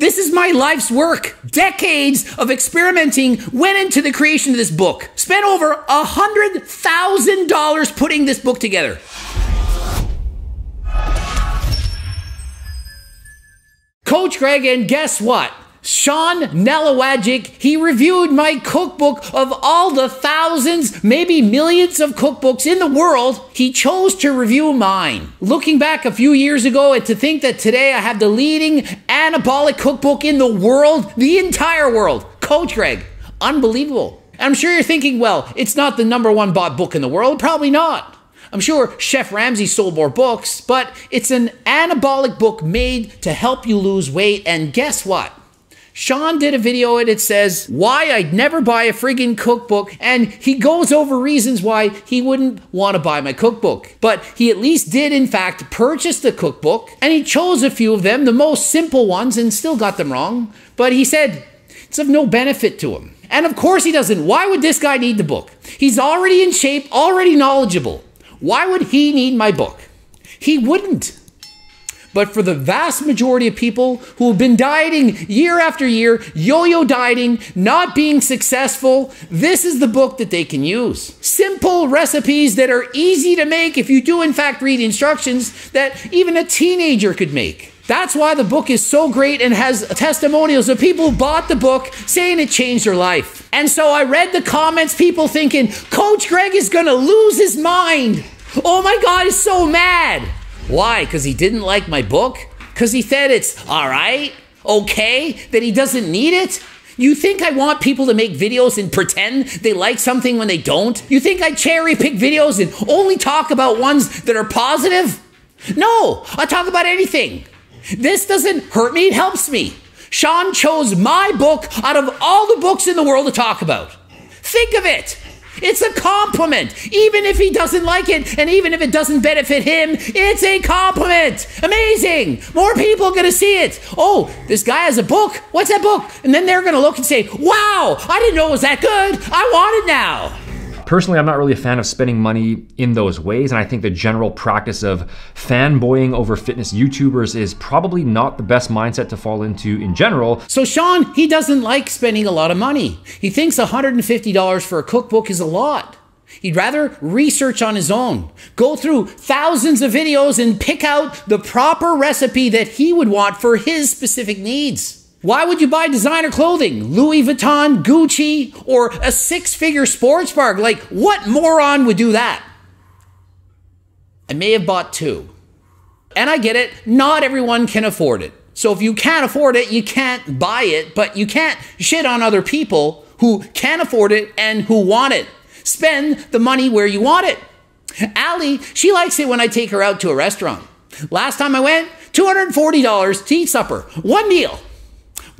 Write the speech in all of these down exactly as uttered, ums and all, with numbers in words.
This is my life's work. Decades of experimenting went into the creation of this book. Spent over one hundred thousand dollars putting this book together. Coach Greg, and guess what? Sean Nalewanyj, he reviewed my cookbook. Of all the thousands, maybe millions of cookbooks in the world, he chose to review mine. Looking back a few years ago, and to think that today I have the leading anabolic cookbook in the world, the entire world. Coach Greg, unbelievable. I'm sure you're thinking, well, it's not the number one bought book in the world. Probably not. I'm sure Chef Ramsay sold more books, but it's an anabolic book made to help you lose weight. And guess what? Sean did a video and it says why I'd never buy a friggin' cookbook, and he goes over reasons why he wouldn't want to buy my cookbook. But he at least did, in fact, purchase the cookbook, and he chose a few of them, the most simple ones, and still got them wrong. But he said it's of no benefit to him. And of course he doesn't. Why would this guy need the book? He's already in shape, already knowledgeable. Why would he need my book? He wouldn't. But for the vast majority of people who have been dieting year after year, yo-yo dieting, not being successful, this is the book that they can use. Simple recipes that are easy to make if you do in fact read instructions, that even a teenager could make. That's why the book is so great and has testimonials of people who bought the book saying it changed their life. And so I read the comments, people thinking, Coach Greg is gonna lose his mind. Oh my God, he's so mad. Why? Because he didn't like my book? Because he said it's all right, okay, that he doesn't need it? You think I want people to make videos and pretend they like something when they don't? You think I cherry pick videos and only talk about ones that are positive? No, I talk about anything. This doesn't hurt me, it helps me. Sean chose my book out of all the books in the world to talk about. Think of it. It's a compliment. Even if he doesn't like it, and even if it doesn't benefit him, it's a compliment. Amazing. More people are going to see it. Oh, this guy has a book. What's that book? And then they're going to look and say, wow, I didn't know it was that good. I want it now. Personally, I'm not really a fan of spending money in those ways, and I think the general practice of fanboying over fitness YouTubers is probably not the best mindset to fall into in general. So Sean, he doesn't like spending a lot of money. He thinks one hundred fifty dollars for a cookbook is a lot. He'd rather research on his own, go through thousands of videos and pick out the proper recipe that he would want for his specific needs. Why would you buy designer clothing, Louis Vuitton, Gucci, or a six-figure sports bar? Like, what moron would do that? I may have bought two. And I get it, not everyone can afford it. So if you can't afford it, you can't buy it, but you can't shit on other people who can afford it and who want it. Spend the money where you want it. Allie, she likes it when I take her out to a restaurant. Last time I went, two hundred forty dollars to eat supper, one meal.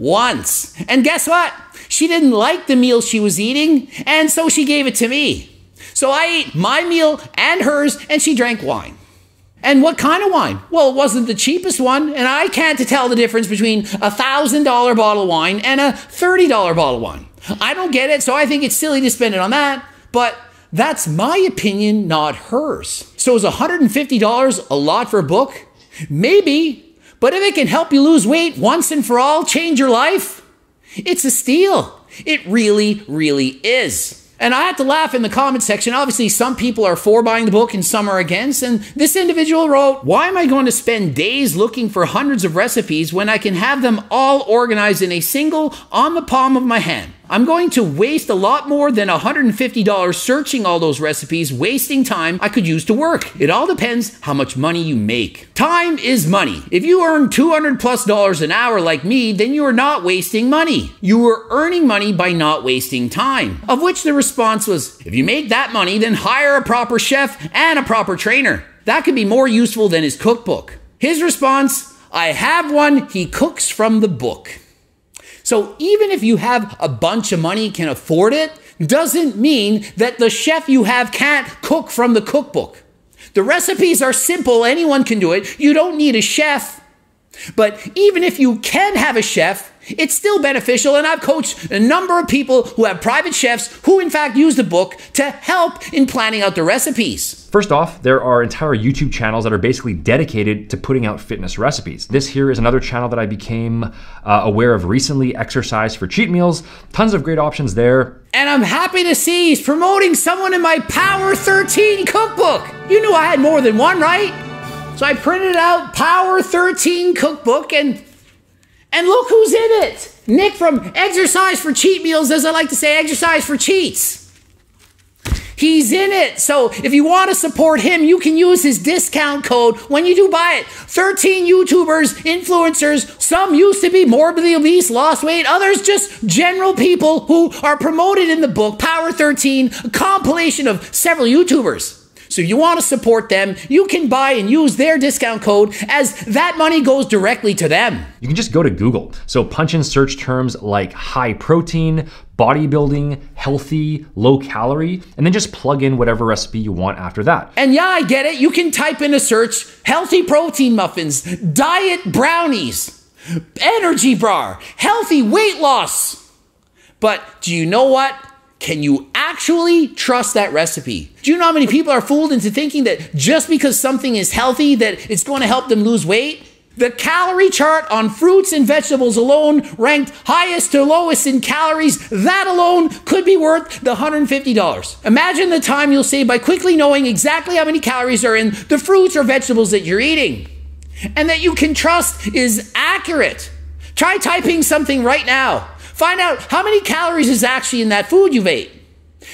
Once. And guess what? She didn't like the meal she was eating, and so she gave it to me. So I ate my meal and hers, and she drank wine. And what kind of wine? Well, it wasn't the cheapest one, and I can't tell the difference between a thousand dollar bottle of wine and a thirty dollar bottle of wine. I don't get it, so I think it's silly to spend it on that, but that's my opinion, not hers. So is one hundred fifty dollars a lot for a book? Maybe. But if it can help you lose weight once and for all, change your life, it's a steal. It really, really is. And I had to laugh in the comment section. Obviously, some people are for buying the book and some are against. And this individual wrote, why am I going to spend days looking for hundreds of recipes when I can have them all organized in a single on the palm of my hand? I'm going to waste a lot more than one hundred fifty dollars searching all those recipes, wasting time I could use to work. It all depends how much money you make. Time is money. If you earn two hundred plus dollars an hour like me, then you are not wasting money. You are earning money by not wasting time. Of which the response was, if you make that money, then hire a proper chef and a proper trainer. That could be more useful than his cookbook. His response, I have one, he cooks from the book. So even if you have a bunch of money, can afford it, doesn't mean that the chef you have can't cook from the cookbook. The recipes are simple. Anyone can do it. You don't need a chef. But even if you can have a chef, It's still beneficial, and I've coached a number of people who have private chefs who in fact use the book to help in planning out their recipes. First off, there are entire YouTube channels that are basically dedicated to putting out fitness recipes. This here is another channel that I became uh, aware of recently, Exercise for Cheat Meals. Tons of great options there. And I'm happy to see he's promoting someone in my Power thirteen cookbook. You knew I had more than one, right? So I printed out Power thirteen cookbook, and And look who's in it. Nick from Exercise for Cheat Meals, as I like to say, Exercise for Cheats. He's in it. So if you want to support him, you can use his discount code when you do buy it. thirteen YouTubers, influencers, some used to be morbidly obese, lost weight, others just general people who are promoted in the book, Power thirteen, a compilation of several YouTubers. So if you want to support them, you can buy and use their discount code, as that money goes directly to them. You can just go to Google. So punch in search terms like high protein, bodybuilding, healthy, low calorie, and then just plug in whatever recipe you want after that. And yeah, I get it. You can type in a search, healthy protein muffins, diet brownies, energy bar, healthy weight loss. But do you know what? Can you actually trust that recipe? Do you know how many people are fooled into thinking that just because something is healthy, that it's going to help them lose weight? The calorie chart on fruits and vegetables alone ranked highest to lowest in calories. That alone could be worth the one hundred fifty dollars. Imagine the time you'll save by quickly knowing exactly how many calories are in the fruits or vegetables that you're eating, and that you can trust is accurate. Try typing something right now. Find out how many calories is actually in that food you've ate.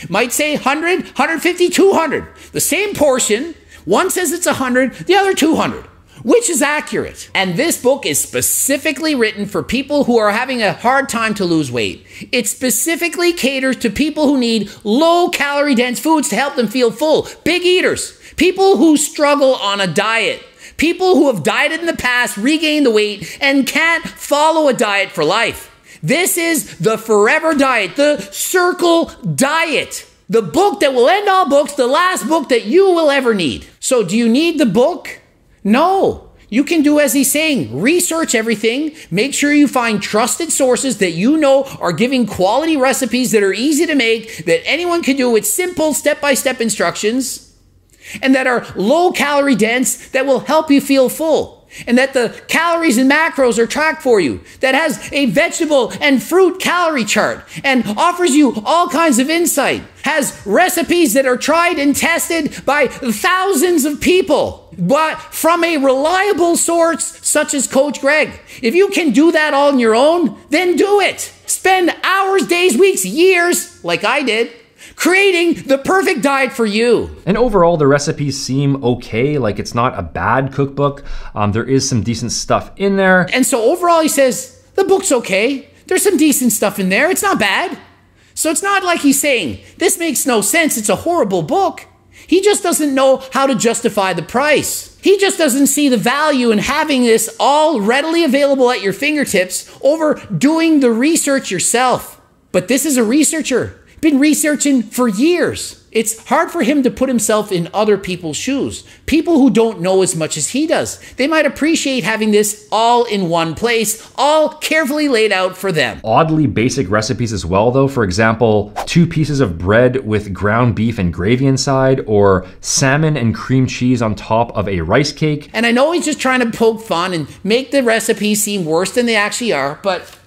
Might say one hundred, one hundred fifty, two hundred. The same portion, one says it's one hundred, the other two hundred. Which is accurate? And this book is specifically written for people who are having a hard time to lose weight. It specifically caters to people who need low calorie dense foods to help them feel full. Big eaters, people who struggle on a diet, people who have dieted in the past, regained the weight, and can't follow a diet for life. This is the forever diet, the circle diet, the book that will end all books, the last book that you will ever need. So do you need the book? No, you can do as he's saying, research everything, make sure you find trusted sources that you know are giving quality recipes that are easy to make, that anyone can do with simple step-by-step instructions, and that are low calorie dense, that will help you feel full. And that the calories and macros are tracked for you, that has a vegetable and fruit calorie chart and offers you all kinds of insight, has recipes that are tried and tested by thousands of people, but from a reliable source such as Coach Greg. If you can do that all on your own, then do it. Spend hours, days, weeks, years, like I did, creating the perfect diet for you. And overall, the recipes seem okay. Like, it's not a bad cookbook. Um, there is some decent stuff in there. And so overall, he says, the book's okay. There's some decent stuff in there. It's not bad. So it's not like he's saying, this makes no sense, it's a horrible book. He just doesn't know how to justify the price. He just doesn't see the value in having this all readily available at your fingertips over doing the research yourself. But this is a researcher. Been researching for years. It's hard for him to put himself in other people's shoes. People who don't know as much as he does. They might appreciate having this all in one place, all carefully laid out for them. Oddly basic recipes as well though. For example, two pieces of bread with ground beef and gravy inside, or salmon and cream cheese on top of a rice cake. And I know he's just trying to poke fun and make the recipes seem worse than they actually are, but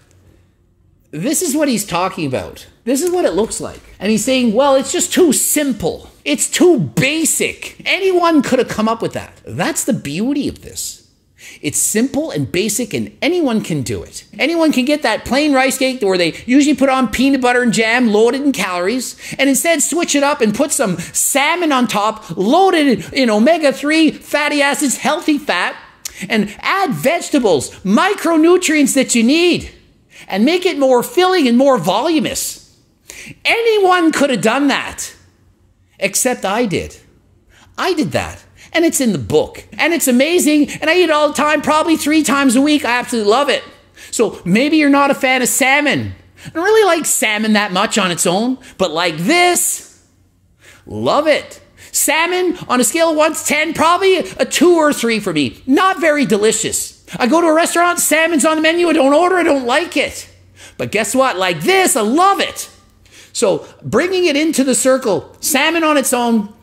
this is what he's talking about. This is what it looks like. And he's saying, well, it's just too simple. It's too basic. Anyone could have come up with that. That's the beauty of this. It's simple and basic, and anyone can do it. Anyone can get that plain rice cake where they usually put on peanut butter and jam, loaded in calories, and instead switch it up and put some salmon on top, loaded in omega three fatty acids, healthy fat, and add vegetables, micronutrients that you need, and make it more filling and more voluminous. Anyone could have done that, except I did. I did that, and it's in the book, and it's amazing, and I eat it all the time, probably three times a week. I absolutely love it. So maybe you're not a fan of salmon. I don't really like salmon that much on its own, but like this, love it. Salmon on a scale of one to ten, probably a two or three for me. Not very delicious, I go to a restaurant, salmon's on the menu, I don't order, I don't like it. But guess what? Like this, I love it. So bringing it into the circle, salmon on its own,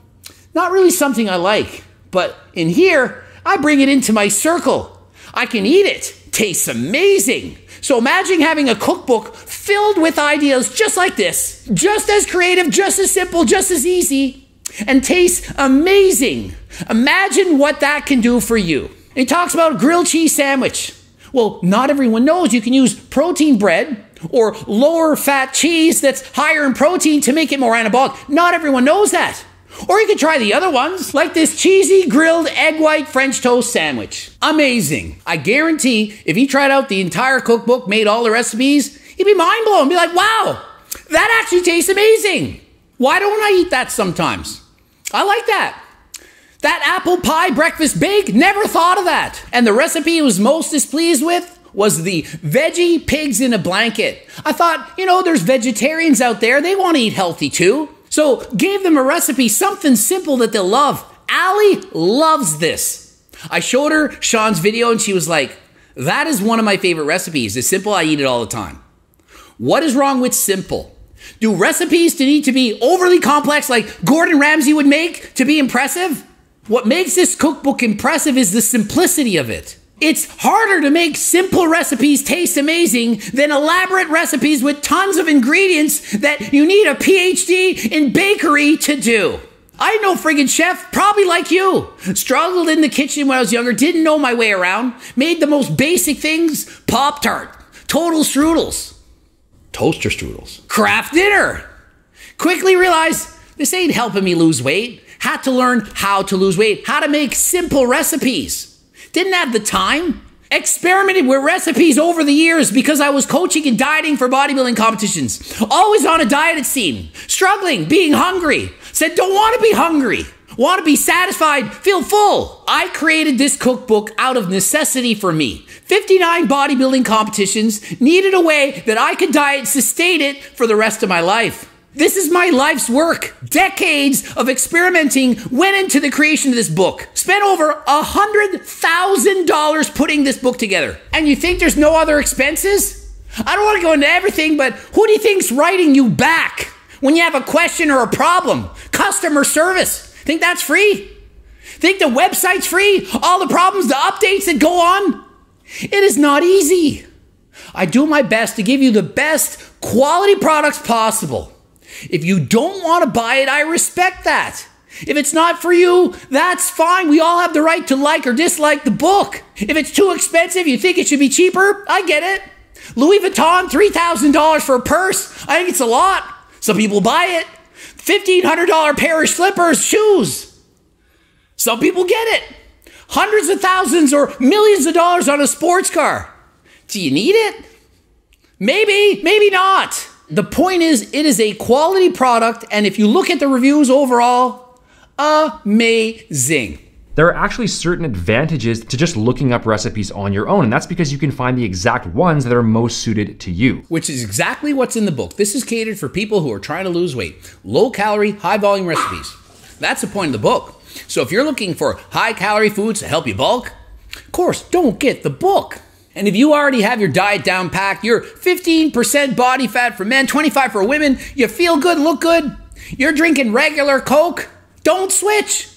not really something I like. But in here, I bring it into my circle. I can eat it. Tastes amazing. So imagine having a cookbook filled with ideas just like this, just as creative, just as simple, just as easy, and tastes amazing. Imagine what that can do for you. He talks about a grilled cheese sandwich. Well, not everyone knows you can use protein bread or lower fat cheese that's higher in protein to make it more anabolic. Not everyone knows that. Or you could try the other ones, like this cheesy grilled egg white French toast sandwich. Amazing. I guarantee if he tried out the entire cookbook, made all the recipes, he'd be mind blown, be like, wow, that actually tastes amazing. Why don't I eat that sometimes? I like that. That apple pie breakfast bake, never thought of that. And the recipe he was most displeased with was the veggie pigs in a blanket. I thought, you know, there's vegetarians out there. They want to eat healthy too. So gave them a recipe, something simple that they'll love. Allie loves this. I showed her Sean's video and she was like, that is one of my favorite recipes. It's simple, I eat it all the time. What is wrong with simple? Do recipes need to be overly complex like Gordon Ramsay would make to be impressive? What makes this cookbook impressive is the simplicity of it. It's harder to make simple recipes taste amazing than elaborate recipes with tons of ingredients that you need a P H D in bakery to do. I know friggin' chef, probably like you, struggled in the kitchen when I was younger, didn't know my way around, made the most basic things, Pop-Tart, total strudels, toaster strudels, Kraft dinner. Quickly realized this ain't helping me lose weight. Had to learn how to lose weight, how to make simple recipes. Didn't have the time. Experimented with recipes over the years because I was coaching and dieting for bodybuilding competitions. Always on a diet, it seemed. Struggling, being hungry. Said, don't want to be hungry. Want to be satisfied, feel full. I created this cookbook out of necessity for me. fifty-nine bodybuilding competitions, needed a way that I could diet and sustain it for the rest of my life. This is my life's work. Decades of experimenting went into the creation of this book. Spent over one hundred thousand dollars putting this book together. And you think there's no other expenses? I don't want to go into everything, but who do you think's writing you back when you have a question or a problem? Customer service. Think that's free? Think the website's free? All the problems, the updates that go on? It is not easy. I do my best to give you the best quality products possible. If you don't want to buy it, I respect that. If it's not for you, that's fine. We all have the right to like or dislike the book. If it's too expensive, you think it should be cheaper, I get it. Louis Vuitton, three thousand dollars for a purse. I think it's a lot. Some people buy it. fifteen hundred dollar pair of slippers, shoes. Some people get it. Hundreds of thousands or millions of dollars on a sports car. Do you need it? Maybe, maybe not. The point is, it is a quality product, and if you look at the reviews overall, amazing. There are actually certain advantages to just looking up recipes on your own, and that's because you can find the exact ones that are most suited to you. Which is exactly what's in the book. This is catered for people who are trying to lose weight. Low-calorie, high-volume recipes. That's the point of the book. So if you're looking for high-calorie foods to help you bulk, of course, don't get the book. And if you already have your diet down packed, you're fifteen percent body fat for men, twenty-five percent for women, you feel good, look good, you're drinking regular Coke, don't switch.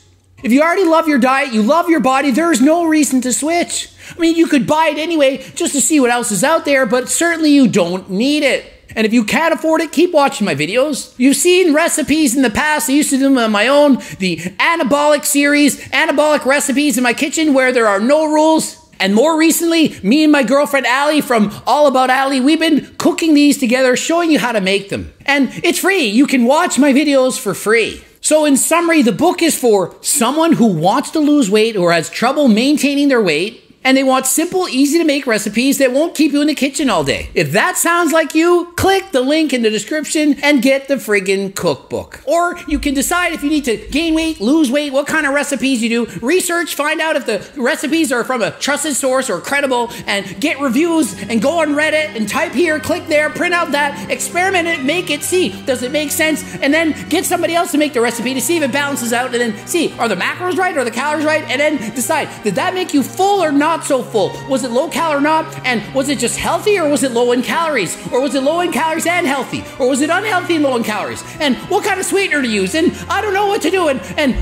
If you already love your diet, you love your body, there's no reason to switch. I mean, you could buy it anyway just to see what else is out there, but certainly you don't need it. And if you can't afford it, keep watching my videos. You've seen recipes in the past. I used to do them on my own. The anabolic series, anabolic recipes in my kitchen where there are no rules. And more recently, me and my girlfriend Allie from All About Allie, we've been cooking these together, showing you how to make them. And it's free. You can watch my videos for free. So in summary, the book is for someone who wants to lose weight or has trouble maintaining their weight, and they want simple, easy to make recipes that won't keep you in the kitchen all day. If that sounds like you, click the link in the description and get the friggin' cookbook. Or you can decide if you need to gain weight, lose weight, what kind of recipes you do, research, find out if the recipes are from a trusted source or credible, and get reviews and go on Reddit and type here, click there, print out that, experiment it, make it, see, does it make sense? And then get somebody else to make the recipe to see if it balances out, and then see, are the macros right, are the calories right? And then decide, did that make you full or not not so full? Was it low cal or not? And was it just healthy or was it low in calories? Or was it low in calories and healthy? Or was it unhealthy and low in calories? And what kind of sweetener to use? And I don't know what to do. And and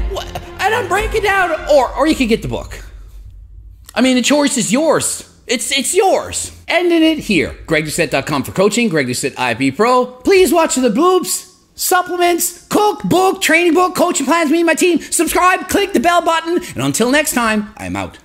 and I'm breaking down. Or or you could get the book. I mean, the choice is yours. It's it's yours. Ending it here. Greg Doucette dot com for coaching. Greg Doucette I F B B Pro. Please watch the bloobs, supplements, cook, book, training book, coaching plans, me and my team. Subscribe, click the bell button. And until next time, I'm out.